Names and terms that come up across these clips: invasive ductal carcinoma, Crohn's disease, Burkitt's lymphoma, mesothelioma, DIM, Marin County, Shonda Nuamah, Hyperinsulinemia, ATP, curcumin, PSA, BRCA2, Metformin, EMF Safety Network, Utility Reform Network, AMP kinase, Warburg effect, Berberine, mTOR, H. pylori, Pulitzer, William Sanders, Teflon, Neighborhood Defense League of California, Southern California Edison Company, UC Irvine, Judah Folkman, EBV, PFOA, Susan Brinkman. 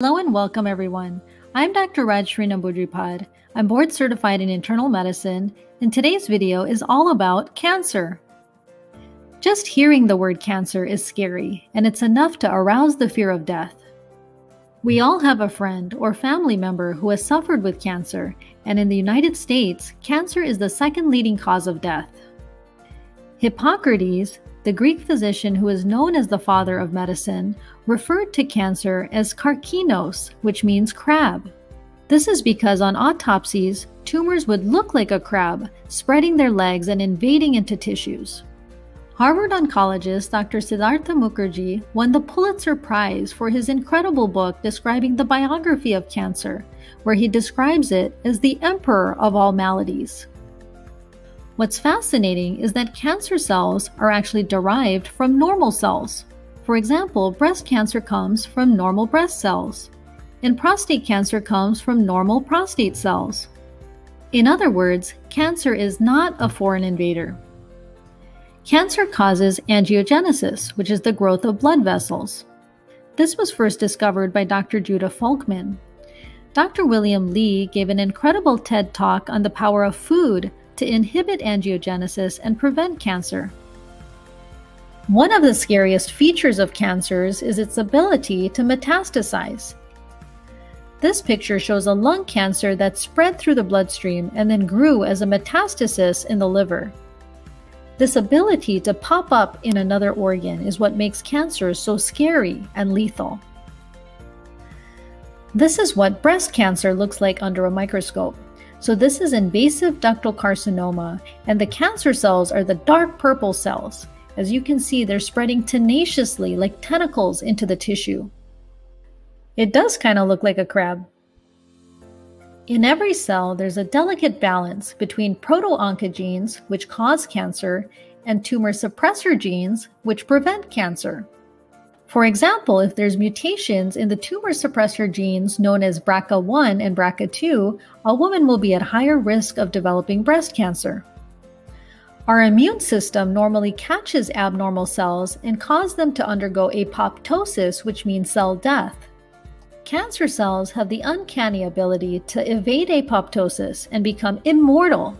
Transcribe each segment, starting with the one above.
Hello and welcome everyone. I'm Dr. Rajsree Nambudripad. I'm board certified in internal medicine, and today's video is all about cancer. Just hearing the word cancer is scary, and it's enough to arouse the fear of death. We all have a friend or family member who has suffered with cancer, and in the United States, cancer is the second leading cause of death. Hippocrates, the Greek physician who is known as the father of medicine, referred to cancer as karkinos, which means crab. This is because on autopsies, tumors would look like a crab, spreading their legs and invading into tissues. Harvard oncologist Dr. Siddhartha Mukherjee won the Pulitzer Prize for his incredible book describing the biography of cancer, where he describes it as the emperor of all maladies. What's fascinating is that cancer cells are actually derived from normal cells. For example, breast cancer comes from normal breast cells, and prostate cancer comes from normal prostate cells. In other words, cancer is not a foreign invader. Cancer causes angiogenesis, which is the growth of blood vessels. This was first discovered by Dr. Judah Folkman. Dr. William Lee gave an incredible TED Talk on the power of food to inhibit angiogenesis and prevent cancer. One of the scariest features of cancers is its ability to metastasize. This picture shows a lung cancer that spread through the bloodstream and then grew as a metastasis in the liver. This ability to pop up in another organ is what makes cancer so scary and lethal. This is what breast cancer looks like under a microscope. So this is invasive ductal carcinoma, and the cancer cells are the dark purple cells. As you can see, they're spreading tenaciously like tentacles into the tissue. It does kind of look like a crab. In every cell, there's a delicate balance between proto-oncogenes, which cause cancer, and tumor suppressor genes, which prevent cancer. For example, if there's mutations in the tumor suppressor genes known as BRCA1 and BRCA2, a woman will be at higher risk of developing breast cancer. Our immune system normally catches abnormal cells and causes them to undergo apoptosis, which means cell death. Cancer cells have the uncanny ability to evade apoptosis and become immortal.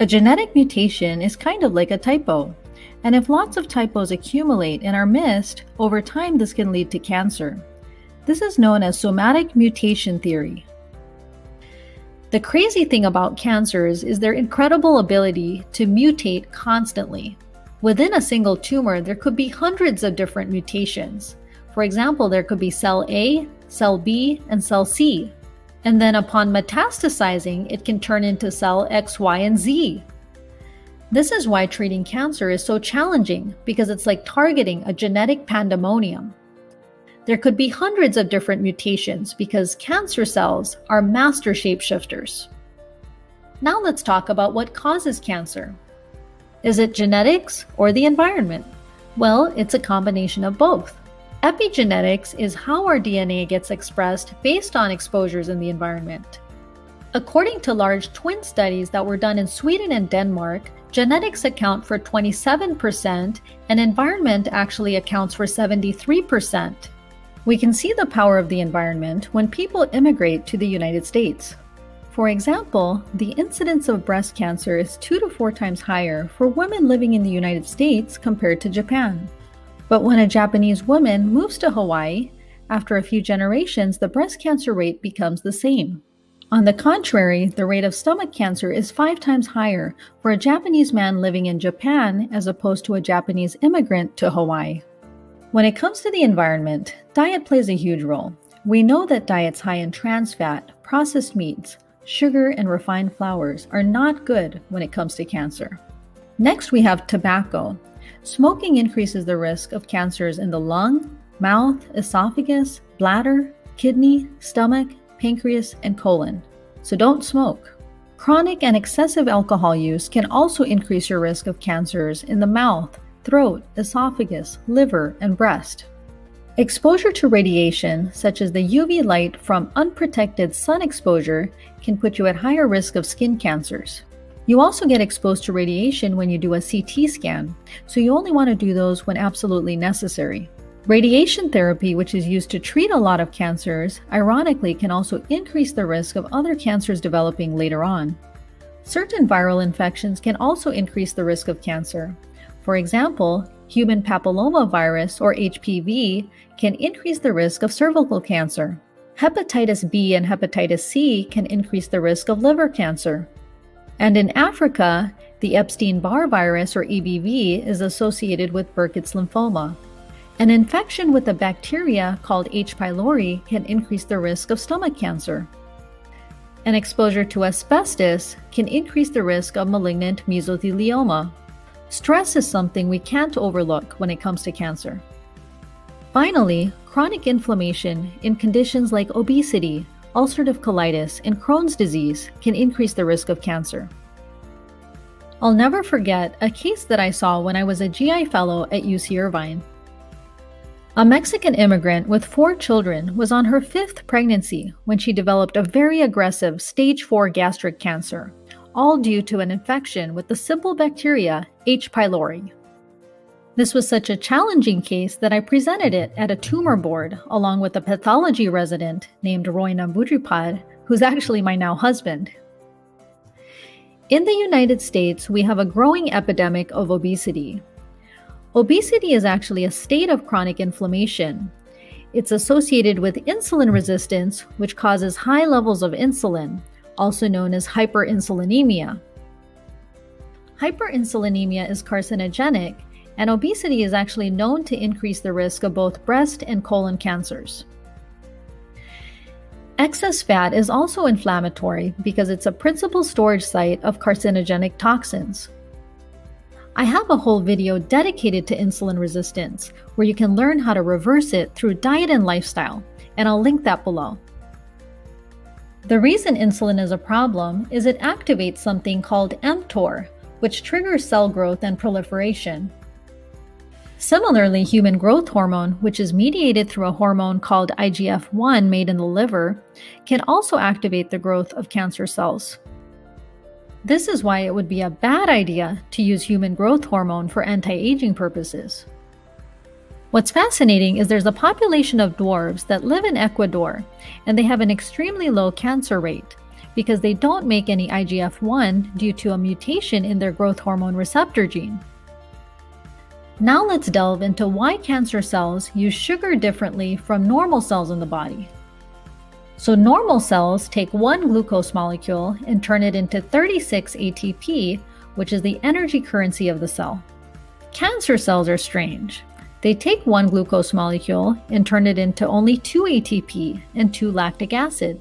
A genetic mutation is kind of like a typo. And if lots of typos accumulate and are missed, over time this can lead to cancer. This is known as somatic mutation theory. The crazy thing about cancers is their incredible ability to mutate constantly. Within a single tumor, there could be hundreds of different mutations. For example, there could be cell A, cell B, and cell C. And then upon metastasizing, it can turn into cell X, Y, and Z. This is why treating cancer is so challenging, because it's like targeting a genetic pandemonium. There could be hundreds of different mutations because cancer cells are master shapeshifters. Now let's talk about what causes cancer. Is it genetics or the environment? Well, it's a combination of both. Epigenetics is how our DNA gets expressed based on exposures in the environment. According to large twin studies that were done in Sweden and Denmark, genetics account for 27% and environment actually accounts for 73%. We can see the power of the environment when people immigrate to the United States. For example, the incidence of breast cancer is 2 to 4 times higher for women living in the United States compared to Japan. But when a Japanese woman moves to Hawaii, after a few generations, the breast cancer rate becomes the same. On the contrary, the rate of stomach cancer is 5 times higher for a Japanese man living in Japan as opposed to a Japanese immigrant to Hawaii. When it comes to the environment, diet plays a huge role. We know that diets high in trans fat, processed meats, sugar, and refined flours are not good when it comes to cancer. Next, we have tobacco. Smoking increases the risk of cancers in the lung, mouth, esophagus, bladder, kidney, stomach, pancreas, and colon. So don't smoke. Chronic and excessive alcohol use can also increase your risk of cancers in the mouth, throat, esophagus, liver, and breast. Exposure to radiation, such as the UV light from unprotected sun exposure, can put you at higher risk of skin cancers. You also get exposed to radiation when you do a CT scan, so you only want to do those when absolutely necessary. Radiation therapy, which is used to treat a lot of cancers, ironically can also increase the risk of other cancers developing later on. Certain viral infections can also increase the risk of cancer. For example, human papillomavirus or HPV can increase the risk of cervical cancer. Hepatitis B and hepatitis C can increase the risk of liver cancer. And in Africa, the Epstein-Barr virus or EBV is associated with Burkitt's lymphoma. An infection with a bacteria called H. pylori can increase the risk of stomach cancer. An exposure to asbestos can increase the risk of malignant mesothelioma. Stress is something we can't overlook when it comes to cancer. Finally, chronic inflammation in conditions like obesity, ulcerative colitis, and Crohn's disease can increase the risk of cancer. I'll never forget a case that I saw when I was a GI fellow at UC Irvine. A Mexican immigrant with 4 children was on her 5th pregnancy when she developed a very aggressive stage 4 gastric cancer, all due to an infection with the simple bacteria H. pylori. This was such a challenging case that I presented it at a tumor board along with a pathology resident named Rajsree Nambudripad, who's actually my now husband. In the United States, we have a growing epidemic of obesity. Obesity is actually a state of chronic inflammation. It's associated with insulin resistance, which causes high levels of insulin, also known as hyperinsulinemia. Hyperinsulinemia is carcinogenic, and obesity is actually known to increase the risk of both breast and colon cancers. Excess fat is also inflammatory because it's a principal storage site of carcinogenic toxins. I have a whole video dedicated to insulin resistance where you can learn how to reverse it through diet and lifestyle, and I'll link that below. The reason insulin is a problem is it activates something called mTOR, which triggers cell growth and proliferation. Similarly, human growth hormone, which is mediated through a hormone called IGF-1 made in the liver, can also activate the growth of cancer cells. This is why it would be a bad idea to use human growth hormone for anti-aging purposes. What's fascinating is there's a population of dwarves that live in Ecuador, and they have an extremely low cancer rate because they don't make any IGF-1 due to a mutation in their growth hormone receptor gene. Now let's delve into why cancer cells use sugar differently from normal cells in the body. So normal cells take one glucose molecule and turn it into 36 ATP, which is the energy currency of the cell. Cancer cells are strange. They take one glucose molecule and turn it into only 2 ATP and 2 lactic acid.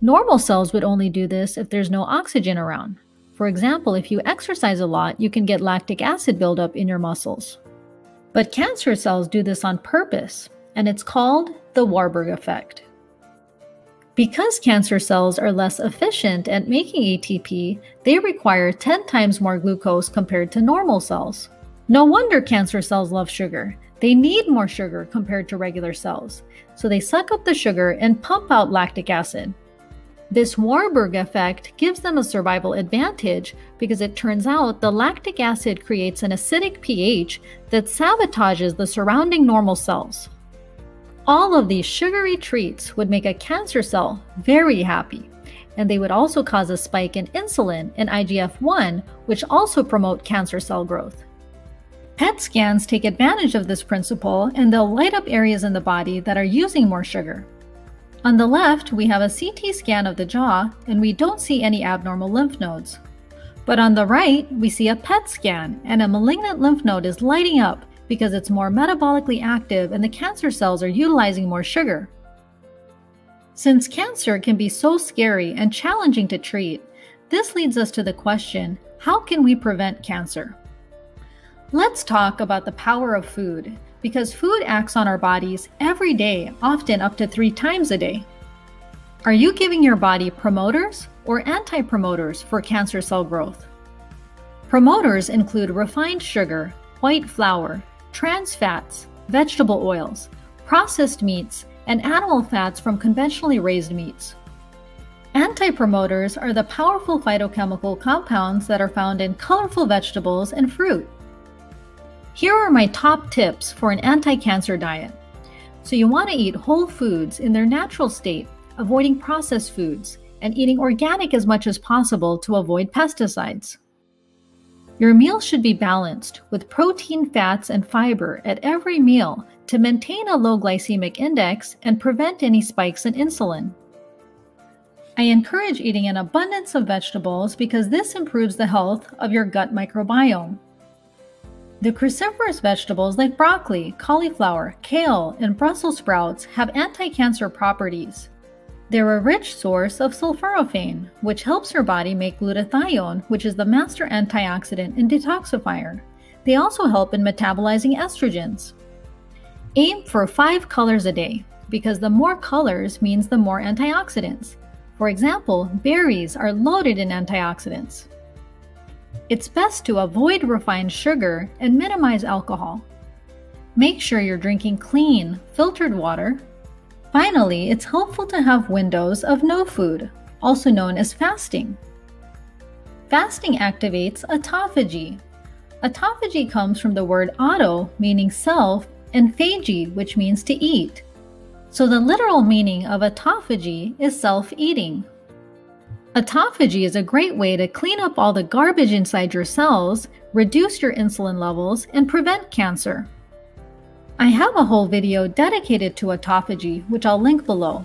Normal cells would only do this if there's no oxygen around. For example, if you exercise a lot, you can get lactic acid buildup in your muscles. But cancer cells do this on purpose, and it's called the Warburg effect. Because cancer cells are less efficient at making ATP, they require 10 times more glucose compared to normal cells. No wonder cancer cells love sugar. They need more sugar compared to regular cells. So they suck up the sugar and pump out lactic acid. This Warburg effect gives them a survival advantage because it turns out the lactic acid creates an acidic pH that sabotages the surrounding normal cells. All of these sugary treats would make a cancer cell very happy, and they would also cause a spike in insulin and IGF-1, which also promote cancer cell growth. PET scans take advantage of this principle, and they'll light up areas in the body that are using more sugar. On the left, we have a CT scan of the jaw, and we don't see any abnormal lymph nodes. But on the right, we see a PET scan, and a malignant lymph node is lighting up, because it's more metabolically active and the cancer cells are utilizing more sugar. Since cancer can be so scary and challenging to treat, this leads us to the question, how can we prevent cancer? Let's talk about the power of food, because food acts on our bodies every day, often up to 3 times a day. Are you giving your body promoters or anti-promoters for cancer cell growth? Promoters include refined sugar, white flour, trans fats, vegetable oils, processed meats, and animal fats from conventionally raised meats. Anti-promoters are the powerful phytochemical compounds that are found in colorful vegetables and fruit. Here are my top tips for an anti-cancer diet. So you want to eat whole foods in their natural state, avoiding processed foods, and eating organic as much as possible to avoid pesticides. Your meals should be balanced with protein, fats, and fiber at every meal to maintain a low glycemic index and prevent any spikes in insulin. I encourage eating an abundance of vegetables because this improves the health of your gut microbiome. The cruciferous vegetables like broccoli, cauliflower, kale, and Brussels sprouts have anti-cancer properties. They're a rich source of sulforaphane, which helps your body make glutathione, which is the master antioxidant and detoxifier. They also help in metabolizing estrogens. Aim for 5 colors a day, because the more colors means the more antioxidants. For example, berries are loaded in antioxidants. It's best to avoid refined sugar and minimize alcohol. Make sure you're drinking clean, filtered water. Finally, it's helpful to have windows of no food, also known as fasting. Fasting activates autophagy. Autophagy comes from the word auto, meaning self, and phagy, which means to eat. So the literal meaning of autophagy is self-eating. Autophagy is a great way to clean up all the garbage inside your cells, reduce your insulin levels, and prevent cancer. I have a whole video dedicated to autophagy, which I'll link below.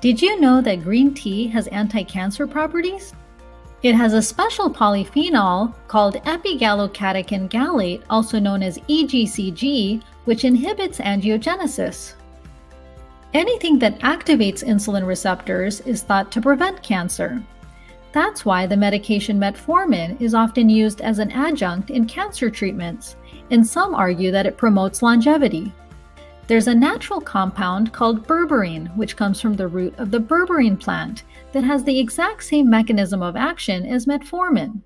Did you know that green tea has anti-cancer properties? It has a special polyphenol called epigallocatechin gallate, also known as EGCG, which inhibits angiogenesis. Anything that activates insulin receptors is thought to prevent cancer. That's why the medication metformin is often used as an adjunct in cancer treatments, and some argue that it promotes longevity. There's a natural compound called berberine, which comes from the root of the berberine plant, that has the exact same mechanism of action as metformin.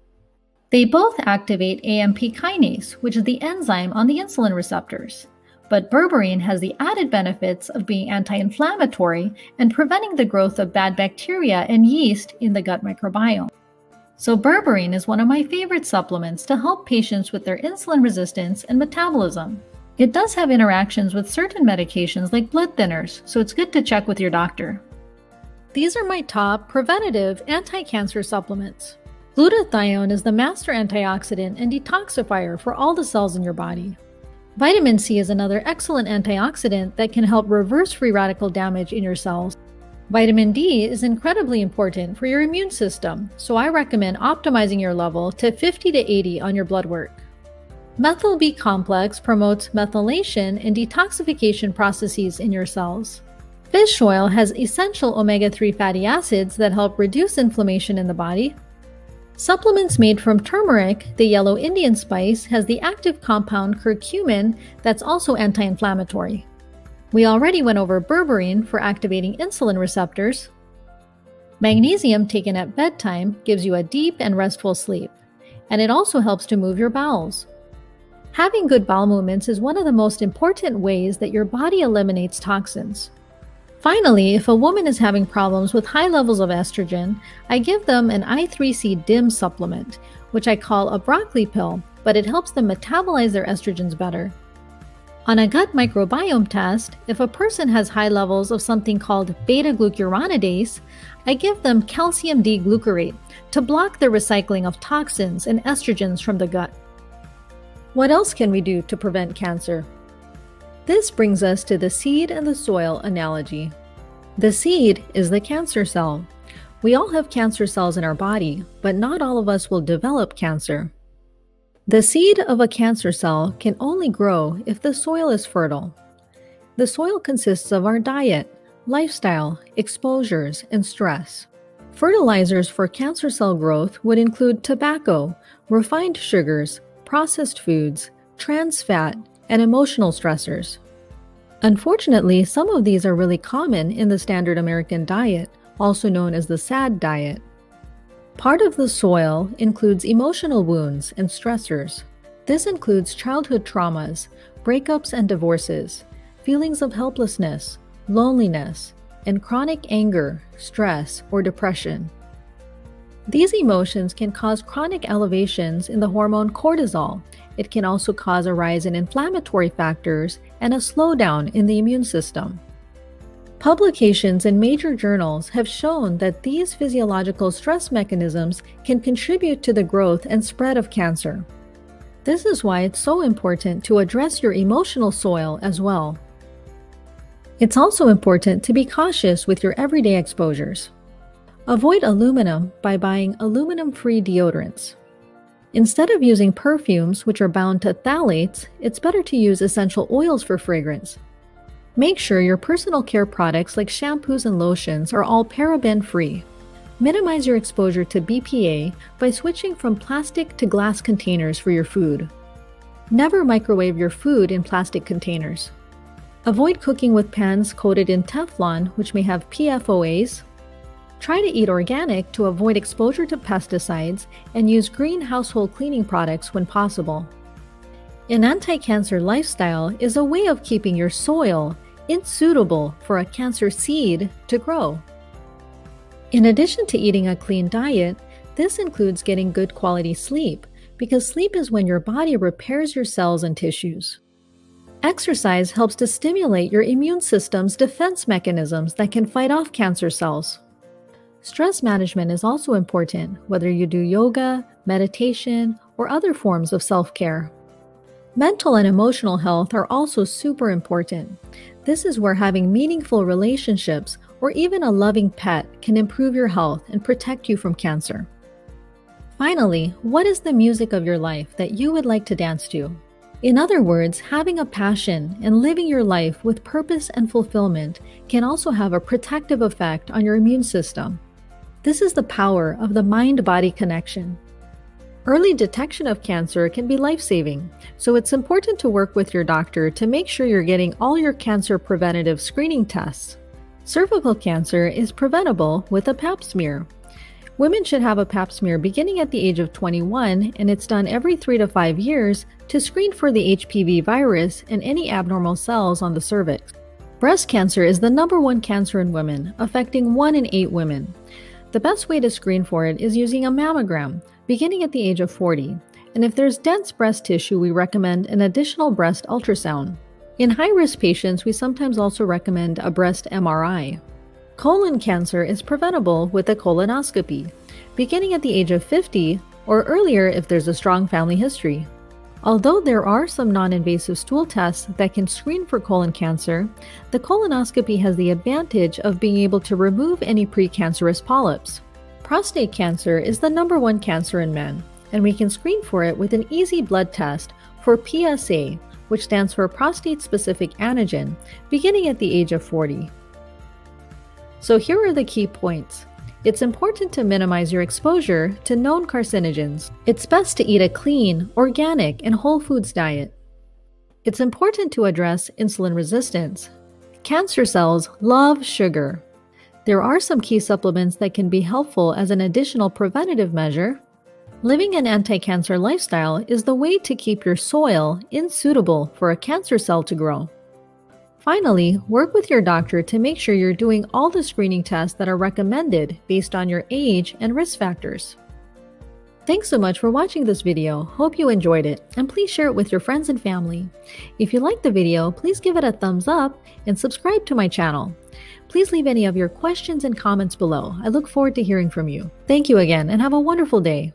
They both activate AMP kinase, which is the enzyme on the insulin receptors. But berberine has the added benefits of being anti-inflammatory and preventing the growth of bad bacteria and yeast in the gut microbiome. So berberine is one of my favorite supplements to help patients with their insulin resistance and metabolism. It does have interactions with certain medications like blood thinners, so it's good to check with your doctor. These are my top preventative anti-cancer supplements. Glutathione is the master antioxidant and detoxifier for all the cells in your body. Vitamin C is another excellent antioxidant that can help reverse free radical damage in your cells. Vitamin D is incredibly important for your immune system, so I recommend optimizing your level to 50 to 80 on your blood work. Methyl B complex promotes methylation and detoxification processes in your cells. Fish oil has essential omega-3 fatty acids that help reduce inflammation in the body. Supplements made from turmeric, the yellow Indian spice, has the active compound curcumin that's also anti-inflammatory. We already went over berberine for activating insulin receptors. Magnesium taken at bedtime gives you a deep and restful sleep, and it also helps to move your bowels. Having good bowel movements is one of the most important ways that your body eliminates toxins. Finally, if a woman is having problems with high levels of estrogen, I give them an I3C DIM supplement, which I call a broccoli pill, but it helps them metabolize their estrogens better. On a gut microbiome test, if a person has high levels of something called beta-glucuronidase, I give them calcium D-glucarate to block the recycling of toxins and estrogens from the gut. What else can we do to prevent cancer? This brings us to the seed and the soil analogy. The seed is the cancer cell. We all have cancer cells in our body, but not all of us will develop cancer. The seed of a cancer cell can only grow if the soil is fertile. The soil consists of our diet, lifestyle, exposures, and stress. Fertilizers for cancer cell growth would include tobacco, refined sugars, processed foods, trans fat, and emotional stressors. Unfortunately, some of these are really common in the standard American diet, also known as the SAD diet. Part of the soil includes emotional wounds and stressors. This includes childhood traumas, breakups and divorces, feelings of helplessness, loneliness, and chronic anger, stress, or depression. These emotions can cause chronic elevations in the hormone cortisol. It can also cause a rise in inflammatory factors and a slowdown in the immune system. Publications in major journals have shown that these physiological stress mechanisms can contribute to the growth and spread of cancer. This is why it's so important to address your emotional soil as well. It's also important to be cautious with your everyday exposures. Avoid aluminum by buying aluminum-free deodorants. Instead of using perfumes, which are bound to phthalates, it's better to use essential oils for fragrance. Make sure your personal care products like shampoos and lotions are all paraben-free. Minimize your exposure to BPA by switching from plastic to glass containers for your food. Never microwave your food in plastic containers. Avoid cooking with pans coated in Teflon, which may have PFOAs. Try to eat organic to avoid exposure to pesticides and use green household cleaning products when possible. An anti-cancer lifestyle is a way of keeping your soil unsuitable for a cancer seed to grow. In addition to eating a clean diet, this includes getting good quality sleep, because sleep is when your body repairs your cells and tissues. Exercise helps to stimulate your immune system's defense mechanisms that can fight off cancer cells. Stress management is also important, whether you do yoga, meditation, or other forms of self-care. Mental and emotional health are also super important. This is where having meaningful relationships or even a loving pet can improve your health and protect you from cancer. Finally, what is the music of your life that you would like to dance to? In other words, having a passion and living your life with purpose and fulfillment can also have a protective effect on your immune system. This is the power of the mind-body connection. Early detection of cancer can be life-saving, so it's important to work with your doctor to make sure you're getting all your cancer preventative screening tests. Cervical cancer is preventable with a pap smear. Women should have a pap smear beginning at the age of 21, and it's done every 3 to 5 years to screen for the HPV virus and any abnormal cells on the cervix. Breast cancer is the #1 cancer in women, affecting 1 in 8 women. The best way to screen for it is using a mammogram, beginning at the age of 40. And if there's dense breast tissue, we recommend an additional breast ultrasound. In high-risk patients, we sometimes also recommend a breast MRI. Colon cancer is preventable with a colonoscopy, beginning at the age of 50 or earlier if there's a strong family history. Although there are some non-invasive stool tests that can screen for colon cancer, the colonoscopy has the advantage of being able to remove any precancerous polyps. Prostate cancer is the #1 cancer in men, and we can screen for it with an easy blood test for PSA, which stands for prostate-specific antigen, beginning at the age of 40. So here are the key points. It's important to minimize your exposure to known carcinogens. It's best to eat a clean, organic, and whole foods diet. It's important to address insulin resistance. Cancer cells love sugar. There are some key supplements that can be helpful as an additional preventative measure. Living an anti-cancer lifestyle is the way to keep your soil unsuitable for a cancer cell to grow. Finally, work with your doctor to make sure you're doing all the screening tests that are recommended based on your age and risk factors. Thanks so much for watching this video. Hope you enjoyed it, and please share it with your friends and family. If you liked the video, please give it a thumbs up and subscribe to my channel. Please leave any of your questions and comments below. I look forward to hearing from you. Thank you again and have a wonderful day.